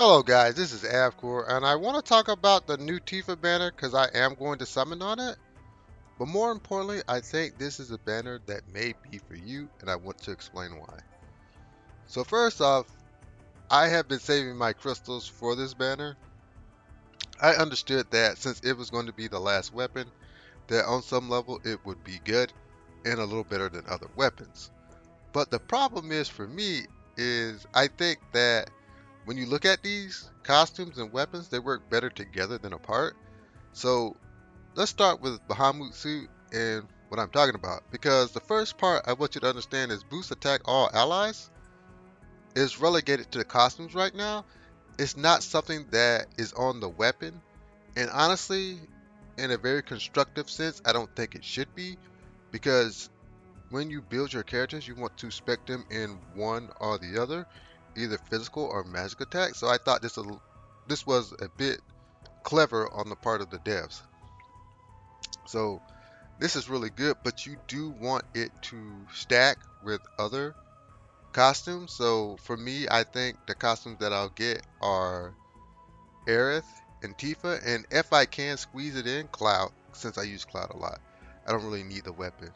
Hello guys, this is Avcoor, and I want to talk about the new Tifa banner because I am going to summon on it. But more importantly, I think this is a banner that may be for you, and I want to explain why. So first off, I have been saving my crystals for this banner. I understood that since it was going to be the last weapon, that on some level it would be good and a little better than other weapons. But the problem is for me is I think that when you look at these costumes and weapons, they work better together than apart. So let's start with Bahamut suit and what I'm talking about, because the first part I want you to understand is boost attack all allies is relegated to the costumes right now. It's not something that is on the weapon, and honestly, in a very constructive sense, I don't think it should be, because when you build your characters, you want to spec them in one or the other, either physical or magic attack. So I thought this was a bit clever on the part of the devs. So this is really good, but you do want it to stack with other costumes. So for me, I think the costumes that I'll get are Aerith and Tifa, and if I can squeeze it in, Cloud, since I use Cloud a lot. I don't really need the weapon.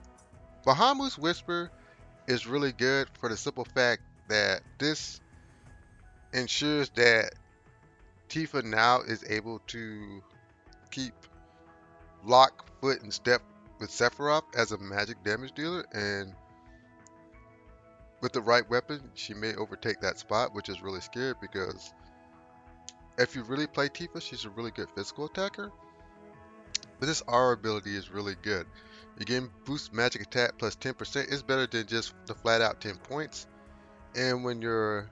Bahamut's whisper is really good for the simple fact that this ensures that Tifa now is able to keep lock, foot, and step with Sephiroth as a magic damage dealer, and with the right weapon she may overtake that spot, which is really scary, because if you really play Tifa, she's a really good physical attacker. But this R ability is really good. Again, boost magic attack plus 10% is better than just the flat out 10 points. And when your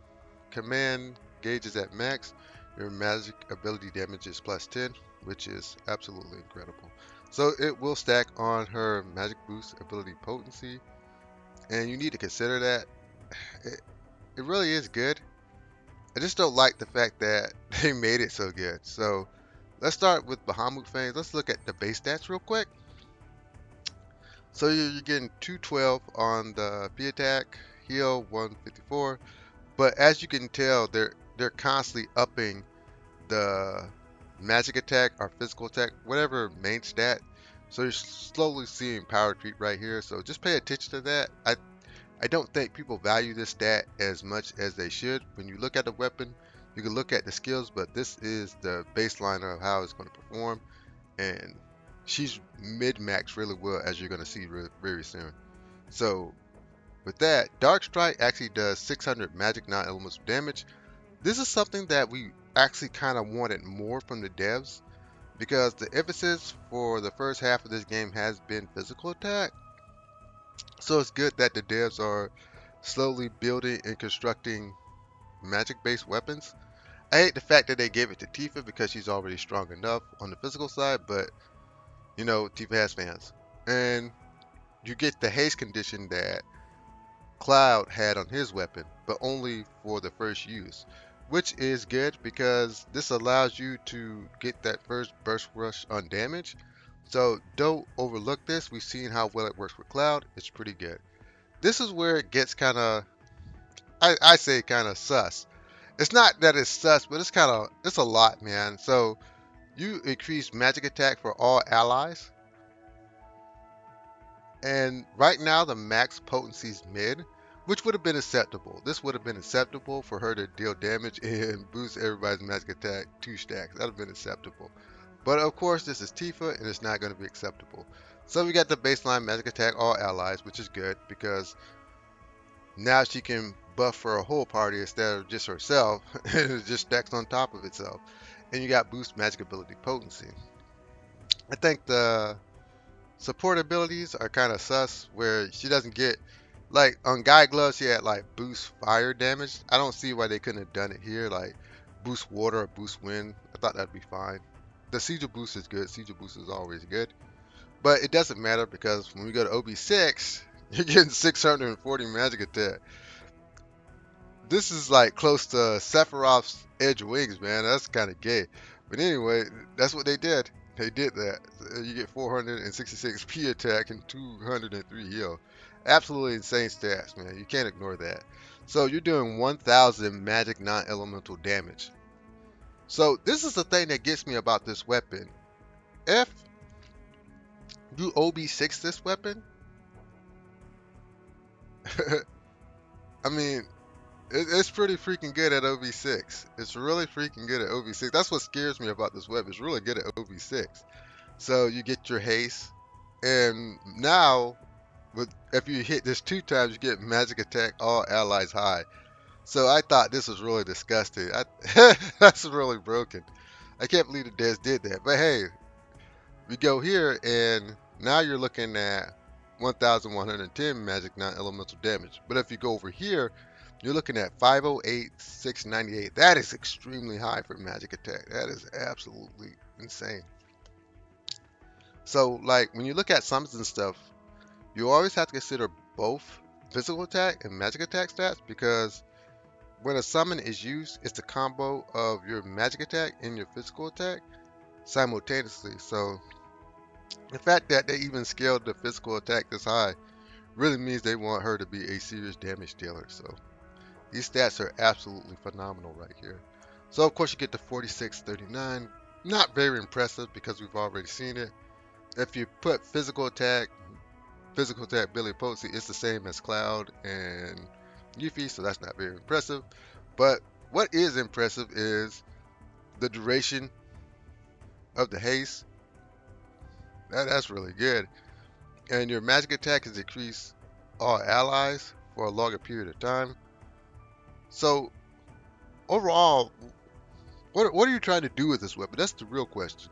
command gauge is at max, your magic ability damage is plus 10, which is absolutely incredible. So it will stack on her magic boost ability potency, and you need to consider that. It really is good. I just don't like the fact that they made it so good. So let's start with Bahamut Fangs. Let's look at the base stats real quick. So you're getting 212 on the P attack, heal 154, but as you can tell, they're constantly upping the magic attack or physical attack, whatever main stat. So you're slowly seeing power creep right here, so just pay attention to that. I don't think people value this stat as much as they should. When you look at the weapon, you can look at the skills, but this is the baseline of how it's going to perform, and she's mid-max really well, as you're going to see very soon. So with that, Dark Strike actually does 600 magic non-elements damage. This is something that we actually kind of wanted more from the devs, because the emphasis for the first half of this game has been physical attack. So it's good that the devs are slowly building and constructing magic-based weapons. I hate the fact that they gave it to Tifa, because she's already strong enough on the physical side, but you know, Tifa has fans. And you get the haste condition that Cloud had on his weapon, but only for the first use, which is good because this allows you to get that first burst rush undamaged. So don't overlook this. We've seen how well it works with Cloud. It's pretty good. This is where it gets kind of, I say kind of sus. It's not that it's sus, but it's kind of, it's a lot, man. So you increase magic attack for all allies, and right now the max potency's mid, which would have been acceptable. This would have been acceptable for her to deal damage and boost everybody's magic attack 2 stacks. That would have been acceptable. But of course, this is Tifa, and it's not going to be acceptable. So we got the baseline magic attack all allies, which is good because now she can buff for a whole party instead of just herself. It just stacks on top of itself. And you got boost magic ability potency. I think the support abilities are kind of sus, where she doesn't get, like on Kieran gloves she had like boost fire damage. I don't see why they couldn't have done it here, like boost water or boost wind. I thought that'd be fine. The Siege boost is good. Siege boost is always good, but it doesn't matter because when we go to OB6, you're getting 640 magic attack. This is like close to Sephiroth's edge wings, man. That's kind of gay, but anyway, that's what they did. They did that. You get 466 P attack and 203 heal. Absolutely insane stats, man. You can't ignore that. So you're doing 1,000 magic non-elemental damage. So this is the thing that gets me about this weapon. If you OB6 this weapon, I mean, it's pretty freaking good at OB6. It's really freaking good at OB6. That's what scares me about this weapon. It's really good at OB6. So you get your haste, and now if you hit this 2 times, you get magic attack, all allies high. So I thought this was really disgusting. That's really broken. I can't believe the devs did that. But hey, we go here, and now you're looking at 1,110 magic non-elemental damage. But if you go over here, you're looking at 508, 698. That is extremely high for magic attack. That is absolutely insane. So, like, when you look at summons and stuff, you always have to consider both physical attack and magic attack stats, because when a summon is used, it's the combo of your magic attack and your physical attack simultaneously. So the fact that they even scaled the physical attack this high really means they want her to be a serious damage dealer. So these stats are absolutely phenomenal right here. So of course you get the 4639. Not very impressive because we've already seen it. If you put physical attack Billy Posey, it's the same as Cloud and Yuffie, so that's not very impressive. But what is impressive is the duration of the haste. That's really good. And your magic attack is decreased all allies for a longer period of time. So overall, what are you trying to do with this weapon? That's the real question.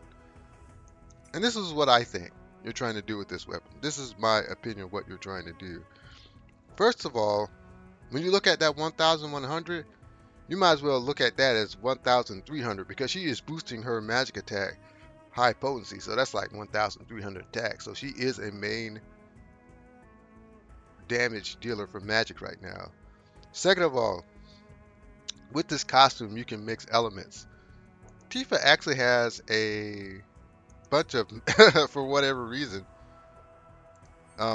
And this is what I think you're trying to do with this weapon. This is my opinion of what you're trying to do. First of all, when you look at that 1,100, you might as well look at that as 1,300, because she is boosting her magic attack high potency. So that's like 1,300 attack. So she is a main damage dealer for magic right now. Second of all, with this costume, you can mix elements. Tifa actually has a bunch of, for whatever reason,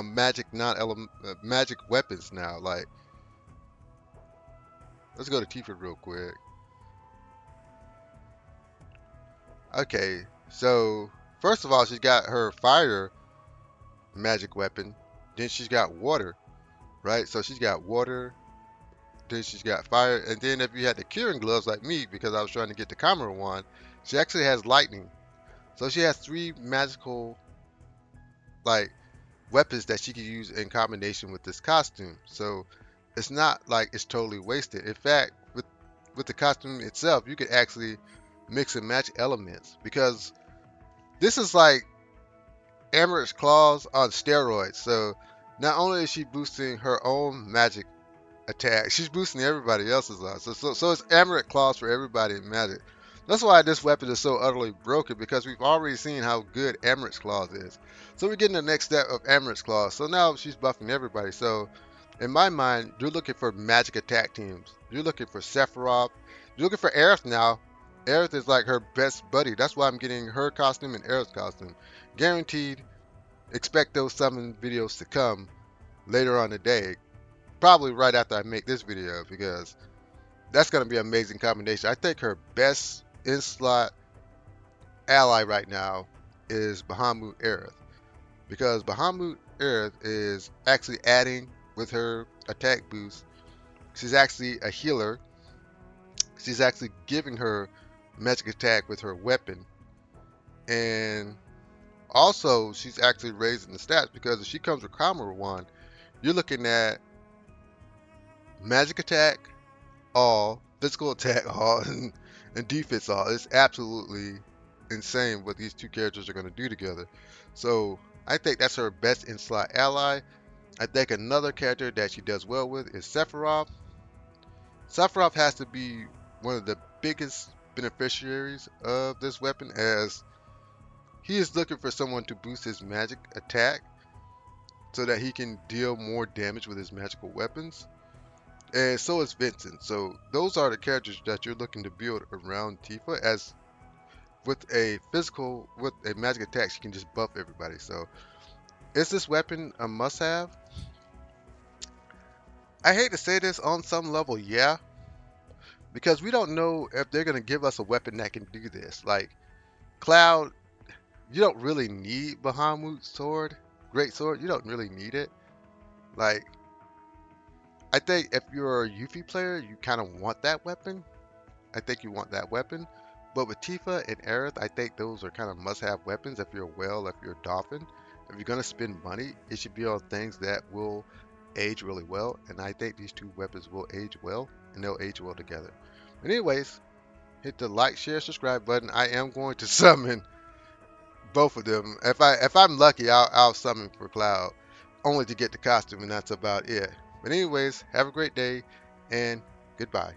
magic magic weapons now. Like, let's go to Tifa real quick. Okay, so first of all, she's got her fire magic weapon. Then she's got water, right? So she's got water. Then she's got fire. And then if you had the Kieran gloves like me, because I was trying to get the camera one, she actually has lightning. So she has 3 magical, like, weapons that she can use in combination with this costume. So it's not like it's totally wasted. In fact, with the costume itself, you could actually mix and match elements, because this is like Emerick's Claws on steroids. So not only is she boosting her own magic attack, she's boosting everybody else's odds. So it's Emerick's Claws for everybody in magic. That's why this weapon is so utterly broken, because we've already seen how good Emerick's Claws is. So we're getting the next step of Emerick's Claws. So now she's buffing everybody. So in my mind, you're looking for magic attack teams. You're looking for Sephiroth. You're looking for Aerith now. Aerith is like her best buddy. That's why I'm getting her costume and Aerith's costume. Guaranteed, expect those summon videos to come later on the day. Probably right after I make this video, because that's going to be an amazing combination. I think her best in-slot ally right now is Bahamut Aerith, because Bahamut Aerith is actually adding with her attack boost. She's actually a healer. She's actually giving her magic attack with her weapon, and also she's actually raising the stats, because if she comes with Kamara one, you're looking at magic attack all, physical attack all, and defense all. It's absolutely insane what these 2 characters are going to do together. So I think that's her best in slot ally. I think another character that she does well with is Sephiroth. Sephiroth has to be one of the biggest beneficiaries of this weapon, as he is looking for someone to boost his magic attack so that he can deal more damage with his magical weapons. And so is Vincent. So those are the characters that you're looking to build around Tifa, as with a magic attack, she can just buff everybody. So is this weapon a must-have? I hate to say this on some level, yeah. because we don't know if they're going to give us a weapon that can do this. Like Cloud, you don't really need Bahamut's sword, great sword. You don't really need it. Like, I think if you're a Yuffie player, you kind of want that weapon. I think you want that weapon. But with Tifa and Aerith, I think those are kind of must-have weapons if you're a whale, if you're a dolphin. If you're going to spend money, it should be on things that will age really well. And I think these two weapons will age well, and they'll age well together. But anyways, hit the like, share, subscribe button. I am going to summon both of them. If I'm lucky, I'll summon for Cloud, only to get the costume, and that's about it. But anyways, have a great day, and goodbye.